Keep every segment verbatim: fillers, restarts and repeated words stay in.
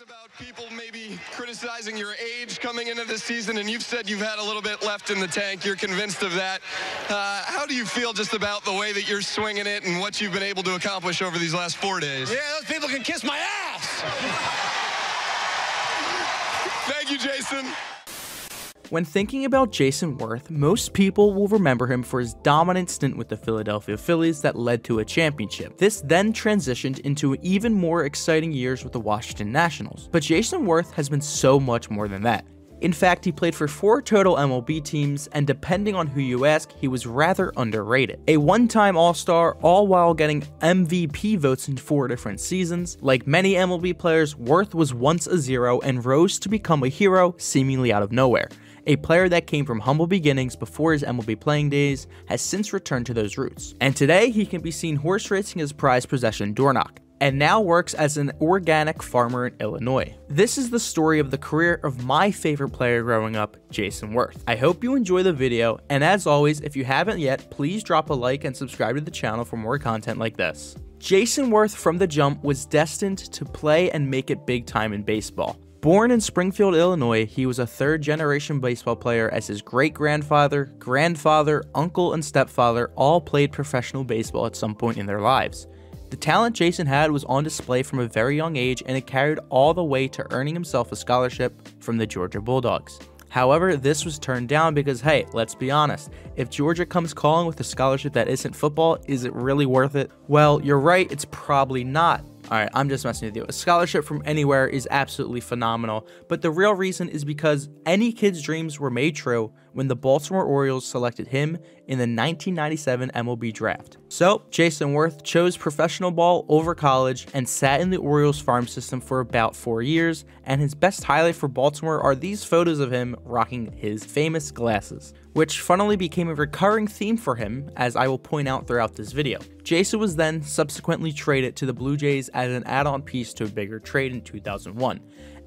talked about people maybe criticizing your age coming into this season, and you've said you've had a little bit left in the tank. You're convinced of that. Uh, how do you feel just about the way that you're swinging it and what you've been able to accomplish over these last four days? Yeah, those people can kiss my ass! Thank you, Jayson. When thinking about Jayson Werth, most people will remember him for his dominant stint with the Philadelphia Phillies that led to a championship. This then transitioned into even more exciting years with the Washington Nationals. But Jayson Werth has been so much more than that. In fact, he played for four total M L B teams, and depending on who you ask, he was rather underrated. A one-time All-Star, all while getting M V P votes in four different seasons. Like many M L B players, Werth was once a zero and rose to become a hero seemingly out of nowhere. A player that came from humble beginnings before his M L B playing days has since returned to those roots. And today, he can be seen horse racing his prized possession, Dornoch, and now works as an organic farmer in Illinois. This is the story of the career of my favorite player growing up, Jayson Werth. I hope you enjoy the video, and as always, if you haven't yet, please drop a like and subscribe to the channel for more content like this. Jayson Werth from the jump was destined to play and make it big time in baseball. Born in Springfield, Illinois, he was a third-generation baseball player as his great-grandfather, grandfather, uncle, and stepfather all played professional baseball at some point in their lives. The talent Jayson had was on display from a very young age, and it carried all the way to earning himself a scholarship from the Georgia Bulldogs. However, this was turned down because, hey, let's be honest, if Georgia comes calling with a scholarship that isn't football, is it really worth it? Well, you're right, it's probably not. Alright, I'm just messing with you. A scholarship from anywhere is absolutely phenomenal, but the real reason is because any kid's dreams were made true when the Baltimore Orioles selected him in the nineteen ninety-seven M L B draft. So, Jayson Werth chose professional ball over college and sat in the Orioles farm system for about four years, and his best highlight for Baltimore are these photos of him rocking his famous glasses, which funnily became a recurring theme for him, as I will point out throughout this video. Jayson was then subsequently traded to the Blue Jays as an add-on piece to a bigger trade in two thousand one.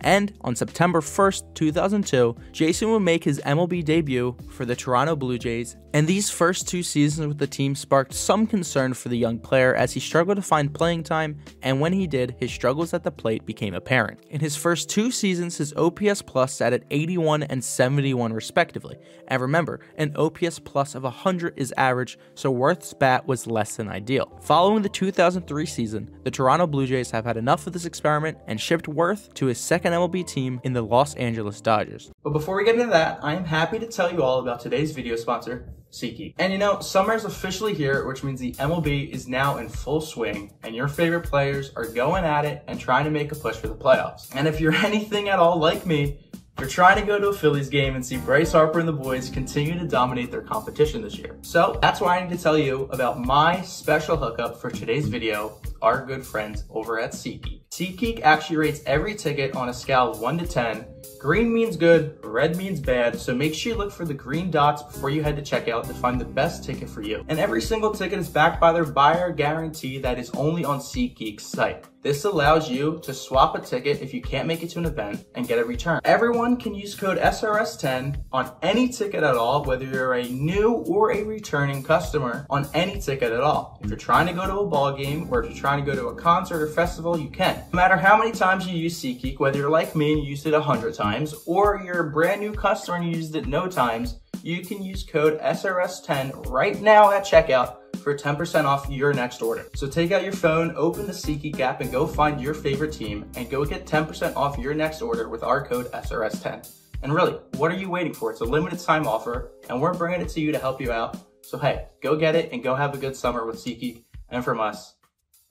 And on September first, two thousand two, Jayson would make his M L B debut for the Toronto Blue Jays, and these first two seasons with the team sparked some concern for the young player as he struggled to find playing time, and when he did, his struggles at the plate became apparent. In his first two seasons, his O P S plus sat at eighty-one and seventy-one respectively, and remember, an O P S plus of one hundred is average, so Werth's bat was less than ideal. Following the two thousand three season, the Toronto Blue Jays have had enough of this experiment and shipped Werth to his second M L B team in the Los Angeles Dodgers. But before we get into that, I am happy to tell you all about today's video sponsor, SeatGeek. And you know, summer is officially here, which means the M L B is now in full swing, and your favorite players are going at it and trying to make a push for the playoffs. And if you're anything at all like me, you're trying to go to a Phillies game and see Bryce Harper and the boys continue to dominate their competition this year. So that's why I need to tell you about my special hookup for today's video with our good friends over at SeatGeek. SeatGeek actually rates every ticket on a scale of one to ten. Green means good, red means bad, so make sure you look for the green dots before you head to checkout to find the best ticket for you. And every single ticket is backed by their buyer guarantee that is only on SeatGeek's site. This allows you to swap a ticket if you can't make it to an event and get a return. Everyone can use code S R S ten on any ticket at all, whether you're a new or a returning customer on any ticket at all. If you're trying to go to a ball game or if you're trying to go to a concert or festival, you can. No matter how many times you use SeatGeek, whether you're like me and you used it a hundred times, or you're a brand new customer and you used it no times, you can use code S R S ten right now at checkout for ten percent off your next order. So take out your phone, open the SeatGeek app, and go find your favorite team, and go get ten percent off your next order with our code S R S ten. And really, what are you waiting for? It's a limited time offer, and we're bringing it to you to help you out. So hey, go get it and go have a good summer with SeatGeek and from us.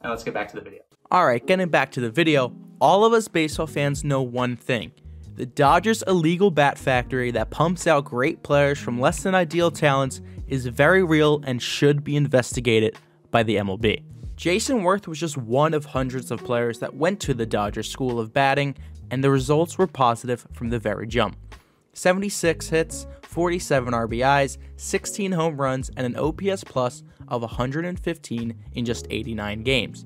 And let's get back to the video. All right, getting back to the video, all of us baseball fans know one thing. The Dodgers' illegal bat factory that pumps out great players from less than ideal talents is very real and should be investigated by the M L B. Jayson Werth was just one of hundreds of players that went to the Dodgers' school of batting, and the results were positive from the very jump. seventy-six hits, forty-seven R B Is, sixteen home runs, and an O P S plus of one hundred fifteen in just eighty-nine games.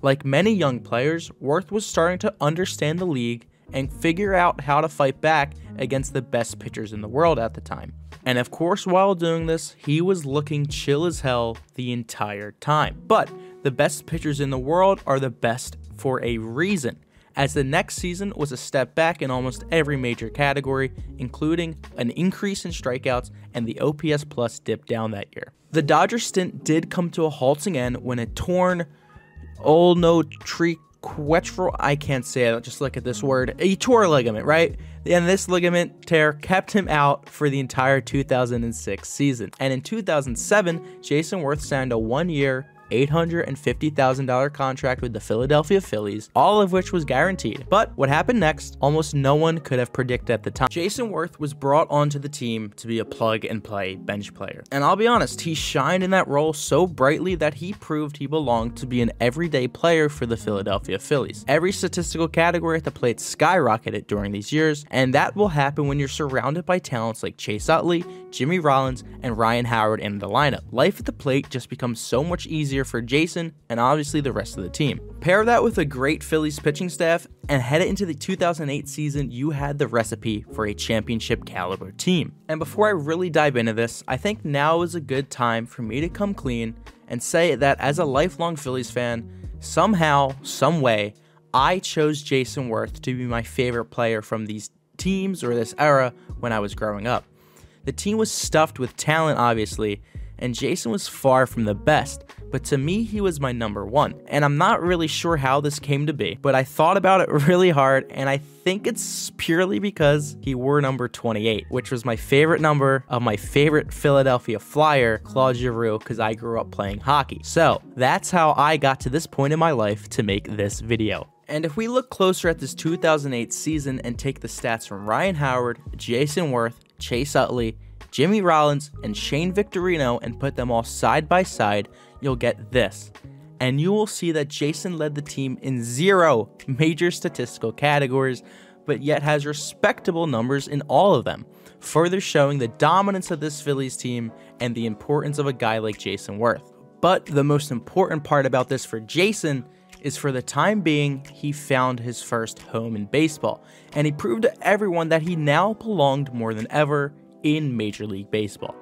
Like many young players, Werth was starting to understand the league and figure out how to fight back against the best pitchers in the world at the time. And of course, while doing this, he was looking chill as hell the entire time. But the best pitchers in the world are the best for a reason. as the next season was a step back in almost every major category, including an increase in strikeouts, and the O P S plus dipped down that year. The Dodgers stint did come to a halting end when a torn, oh no, tree quetral, I can't say it, just look at this word, he tore a ligament, right? And this ligament tear kept him out for the entire two thousand six season. And in two thousand seven, Jayson Werth signed a one-year, eight hundred fifty thousand dollar contract with the Philadelphia Phillies, all of which was guaranteed. But what happened next, almost no one could have predicted at the time. Jayson Werth was brought onto the team to be a plug-and-play bench player. And I'll be honest, he shined in that role so brightly that he proved he belonged to be an everyday player for the Philadelphia Phillies. Every statistical category at the plate skyrocketed during these years, and that will happen when you're surrounded by talents like Chase Utley, Jimmy Rollins, and Ryan Howard in the lineup. Life at the plate just becomes so much easier for Jayson and obviously the rest of the team. Pair that with a great Phillies pitching staff and headed into the two thousand eight season, you had the recipe for a championship caliber team. And before I really dive into this, I think now is a good time for me to come clean and say that as a lifelong Phillies fan, somehow, some way, I chose Jayson Werth to be my favorite player from these teams or this era when I was growing up. The team was stuffed with talent, obviously, and Jayson was far from the best, but to me, he was my number one. And I'm not really sure how this came to be, but I thought about it really hard, and I think it's purely because he wore number twenty-eight, which was my favorite number of my favorite Philadelphia Flyer, Claude Giroux, because I grew up playing hockey. So that's how I got to this point in my life to make this video. And if we look closer at this two thousand eight season and take the stats from Ryan Howard, Jayson Werth, Chase Utley, Jimmy Rollins, and Shane Victorino and put them all side by side, you'll get this. And you will see that Jayson led the team in zero major statistical categories, but yet has respectable numbers in all of them, further showing the dominance of this Phillies team and the importance of a guy like Jayson Werth. But the most important part about this for Jayson is, for the time being, he found his first home in baseball, and he proved to everyone that he now belonged more than ever in Major League Baseball.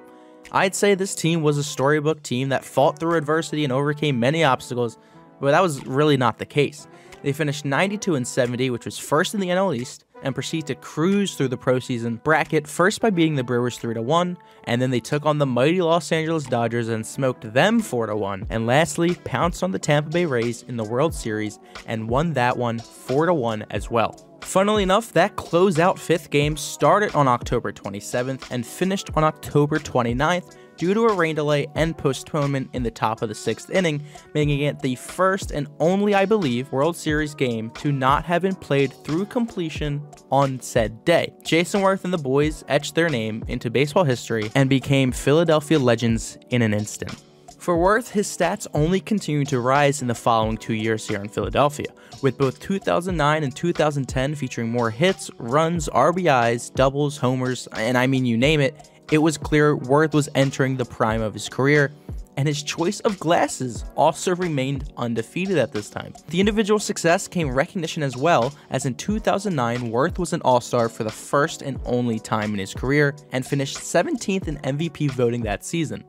I'd say this team was a storybook team that fought through adversity and overcame many obstacles, but that was really not the case. They finished ninety-two and seventy, which was first in the N L East, and proceeded to cruise through the postseason bracket, first by beating the Brewers three to one, and then they took on the mighty Los Angeles Dodgers and smoked them four to one, and lastly pounced on the Tampa Bay Rays in the World Series and won that one four to one as well. Funnily enough, that closeout fifth game started on October twenty-seventh and finished on October twenty-ninth due to a rain delay and postponement in the top of the sixth inning, making it the first and only, I believe, World Series game to not have been played through completion on said day. Jayson Werth and the boys etched their name into baseball history and became Philadelphia legends in an instant. For Werth, his stats only continued to rise in the following two years here in Philadelphia, with both two thousand nine and two thousand ten featuring more hits, runs, R B Is, doubles, homers, and I mean you name it. It was clear Werth was entering the prime of his career, and his choice of glasses also remained undefeated at this time. The individual success came recognition as well, as in two thousand nine, Werth was an All-Star for the first and only time in his career, and finished seventeenth in M V P voting that season.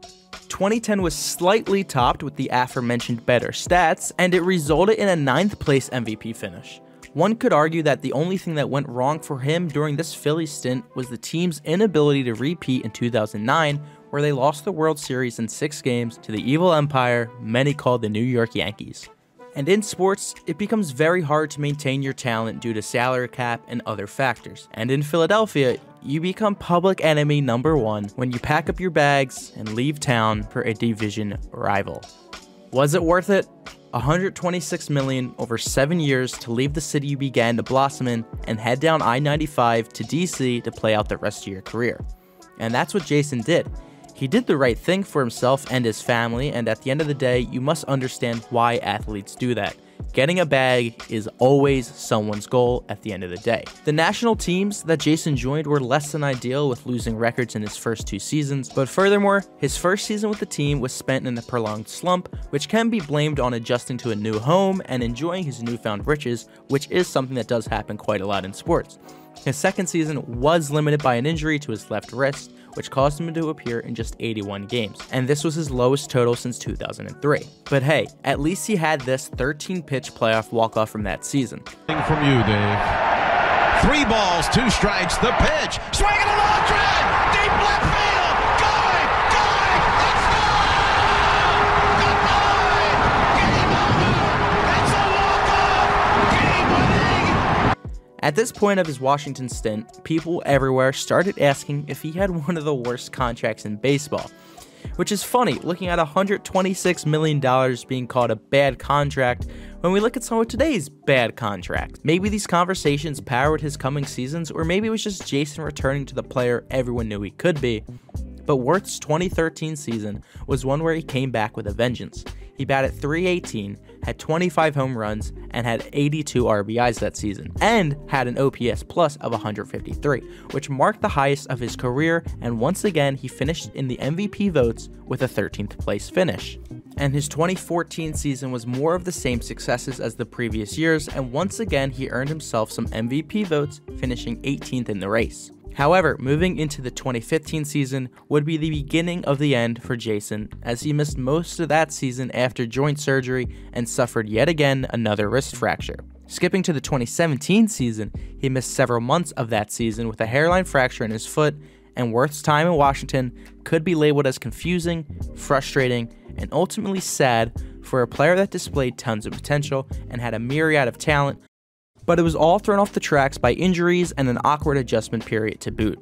twenty ten was slightly topped with the aforementioned better stats, and it resulted in a ninth place M V P finish. One could argue that the only thing that went wrong for him during this Phillies stint was the team's inability to repeat in two thousand nine, where they lost the World Series in six games to the evil empire many called the New York Yankees. And in sports, it becomes very hard to maintain your talent due to salary cap and other factors. And in Philadelphia, you become public enemy number one when you pack up your bags and leave town for a division rival. Was it worth it? one hundred twenty-six million dollars over seven years to leave the city you began to blossom in and head down I ninety-five to D C to play out the rest of your career. And that's what Jayson did. He did the right thing for himself and his family, and at the end of the day, you must understand why athletes do that. Getting a bag is always someone's goal at the end of the day. The national teams that Jayson joined were less than ideal, with losing records in his first two seasons, but furthermore, his first season with the team was spent in a prolonged slump, which can be blamed on adjusting to a new home and enjoying his newfound riches, which is something that does happen quite a lot in sports. His second season was limited by an injury to his left wrist, which caused him to appear in just eighty-one games, and this was his lowest total since two thousand three. But hey, at least he had this thirteen pitch playoff walk-off from that season. From you, Dave. Three balls, two strikes, the pitch, swinging a long drive, deep left field, going, going, it's gone! Goodbye! Game over! That's a walk-off! Game winning! At this point of his Washington stint, people everywhere started asking if he had one of the worst contracts in baseball. Which is funny, looking at one hundred twenty-six million dollars being called a bad contract when we look at some of today's bad contracts. Maybe these conversations powered his coming seasons, or maybe it was just Jayson returning to the player everyone knew he could be. But Werth's twenty thirteen season was one where he came back with a vengeance. He batted three eighteen, had twenty-five home runs, and had eighty-two R B Is that season, and had an O P S plus of one hundred fifty-three, which marked the highest of his career, and once again he finished in the M V P votes with a thirteenth place finish. And his twenty fourteen season was more of the same successes as the previous years, and once again he earned himself some M V P votes, finishing eighteenth in the race. However, moving into the twenty fifteen season would be the beginning of the end for Jayson, as he missed most of that season after joint surgery and suffered yet again another wrist fracture. Skipping to the twenty seventeen season, he missed several months of that season with a hairline fracture in his foot, and Werth's time in Washington could be labeled as confusing, frustrating, and ultimately sad for a player that displayed tons of potential and had a myriad of talent, but it was all thrown off the tracks by injuries and an awkward adjustment period to boot.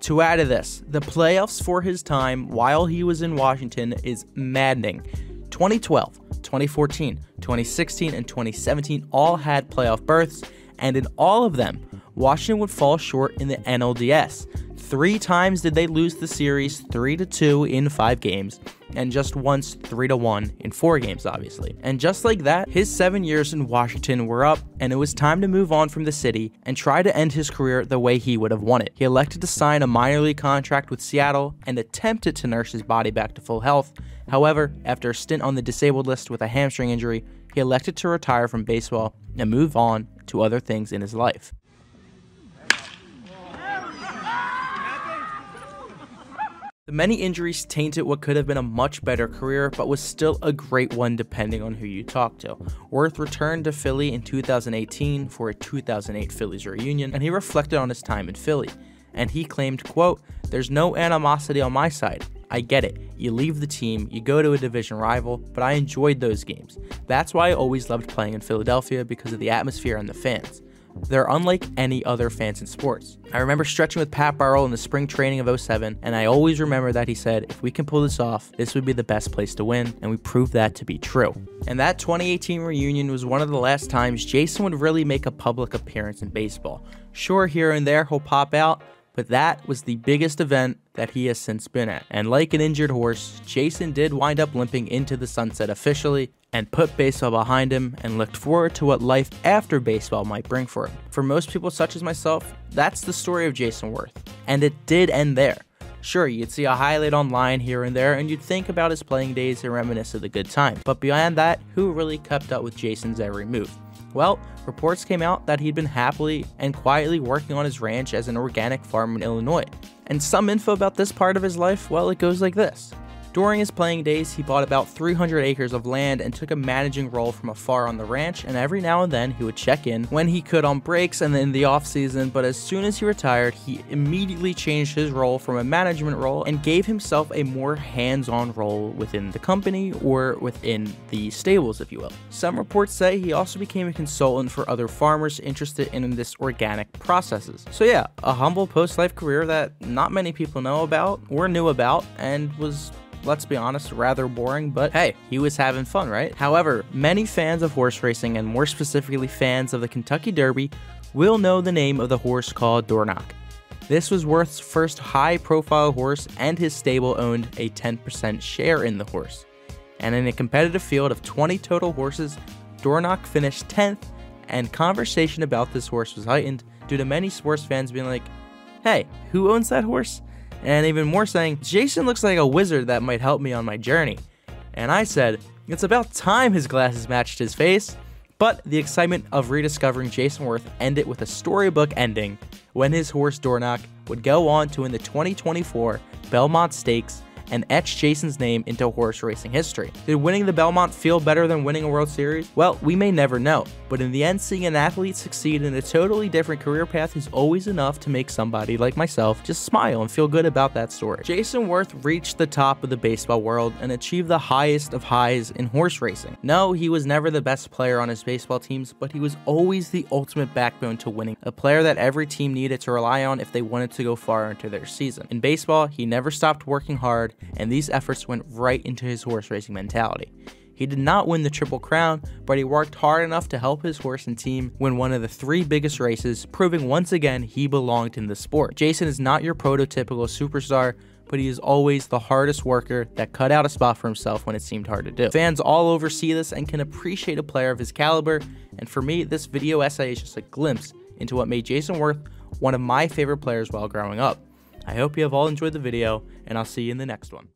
To add to this, the playoffs for his time while he was in Washington is maddening. twenty twelve, twenty fourteen, twenty sixteen, and twenty seventeen all had playoff berths, and in all of them, Washington would fall short in the N L D S. Three times did they lose the series three to two in five games, and just once three to one in four games, obviously. And just like that, his seven years in Washington were up, and it was time to move on from the city and try to end his career the way he would have wanted. He elected to sign a minor league contract with Seattle and attempted to nurse his body back to full health. However, after a stint on the disabled list with a hamstring injury, he elected to retire from baseball and move on to other things in his life. The many injuries tainted what could have been a much better career, but was still a great one depending on who you talk to. Werth returned to Philly in two thousand eighteen for a two thousand eight Phillies reunion, and he reflected on his time in Philly, and he claimed, quote, "There's no animosity on my side. I get it. You leave the team, you go to a division rival, but I enjoyed those games. That's why I always loved playing in Philadelphia, because of the atmosphere and the fans. They're unlike any other fans in sports. I remember stretching with Pat Burrell in the spring training of oh seven, and I always remember that he said, if we can pull this off, this would be the best place to win, and we proved that to be true." And that twenty eighteen reunion was one of the last times Jayson would really make a public appearance in baseball. Sure, here and there he'll pop out, but that was the biggest event that he has since been at. And like an injured horse, Jayson did wind up limping into the sunset officially, and put baseball behind him and looked forward to what life after baseball might bring for him. For most people such as myself, that's the story of Jayson Werth, and it did end there. Sure, you'd see a highlight online here and there, and you'd think about his playing days and reminisce of the good times, but beyond that, who really kept up with Jayson's every move? Well, reports came out that he'd been happily and quietly working on his ranch as an organic farm in Illinois. And some info about this part of his life, well, it goes like this. During his playing days, he bought about three hundred acres of land and took a managing role from afar on the ranch, and every now and then he would check in when he could on breaks and in the off-season, but as soon as he retired, he immediately changed his role from a management role and gave himself a more hands-on role within the company or within the stables, if you will. Some reports say he also became a consultant for other farmers interested in this organic processes. So yeah, a humble post-life career that not many people know about or knew about, and was, let's be honest, rather boring, but hey, he was having fun, right? However, many fans of horse racing, and more specifically fans of the Kentucky Derby, will know the name of the horse called Dornoch. This was Werth's first high-profile horse, and his stable owned a ten percent share in the horse. And in a competitive field of twenty total horses, Dornoch finished tenth, and conversation about this horse was heightened due to many sports fans being like, hey, who owns that horse? And even more saying, Jayson looks like a wizard that might help me on my journey. And I said, it's about time his glasses matched his face. But the excitement of rediscovering Jayson Werth ended with a storybook ending when his horse Dornoch would go on to win the twenty twenty-four Belmont Stakes and etch Jayson's name into horse racing history. Did winning the Belmont feel better than winning a World Series? Well, we may never know, but in the end, seeing an athlete succeed in a totally different career path is always enough to make somebody like myself just smile and feel good about that story. Jayson Werth reached the top of the baseball world and achieved the highest of highs in horse racing. No, he was never the best player on his baseball teams, but he was always the ultimate backbone to winning, a player that every team needed to rely on if they wanted to go far into their season. In baseball, he never stopped working hard, and these efforts went right into his horse racing mentality. He did not win the Triple Crown, but he worked hard enough to help his horse and team win one of the three biggest races, proving once again he belonged in the sport. Jayson is not your prototypical superstar, but he is always the hardest worker that cut out a spot for himself when it seemed hard to do. Fans all over see this and can appreciate a player of his caliber, and for me, this video essay is just a glimpse into what made Jayson Werth one of my favorite players while growing up. I hope you have all enjoyed the video, and I'll see you in the next one.